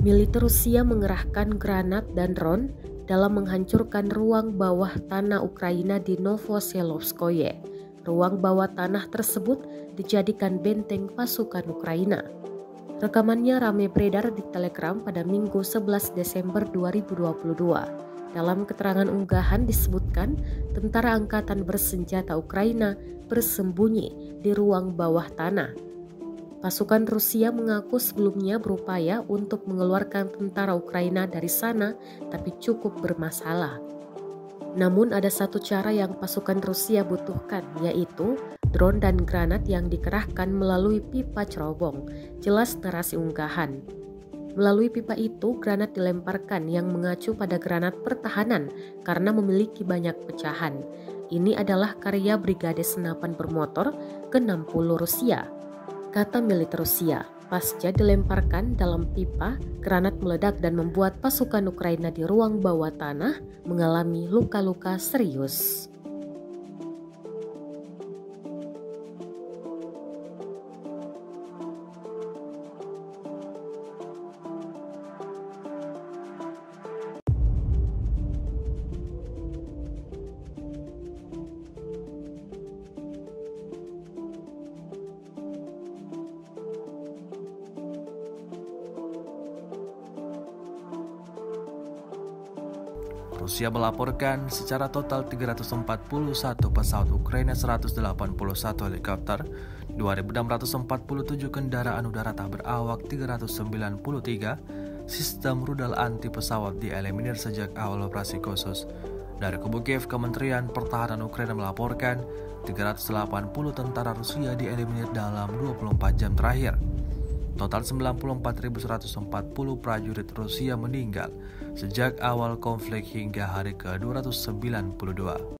militer Rusia mengerahkan granat dan ron dalam menghancurkan ruang bawah tanah Ukraina di Novoselovkoe. Ruang bawah tanah tersebut dijadikan benteng pasukan Ukraina. Rekamannya ramai beredar di Telegram pada Minggu 11 Desember 2022. Dalam keterangan unggahan disebutkan, tentara angkatan bersenjata Ukraina bersembunyi di ruang bawah tanah. Pasukan Rusia mengaku sebelumnya berupaya untuk mengeluarkan tentara Ukraina dari sana, tapi cukup bermasalah. Namun ada satu cara yang pasukan Rusia butuhkan, yaitu drone dan granat yang dikerahkan melalui pipa cerobong, jelas narasi unggahan. Melalui pipa itu, granat dilemparkan yang mengacu pada granat pertahanan karena memiliki banyak pecahan. Ini adalah karya Brigade Senapan Bermotor ke-60 Rusia, kata militer Rusia. Pasca dilemparkan dalam pipa, granat meledak dan membuat pasukan Ukraina di ruang bawah tanah mengalami luka-luka serius. Rusia melaporkan secara total 341 pesawat Ukraina, 181 helikopter, 2.647 kendaraan udara tak berawak, 393 sistem rudal anti pesawat dieliminir sejak awal operasi khusus. Dari kubu Kiev, Kementerian Pertahanan Ukraina melaporkan 380 tentara Rusia dieliminir dalam 24 jam terakhir. Total 94.140 prajurit Rusia meninggal sejak awal konflik hingga hari ke-292.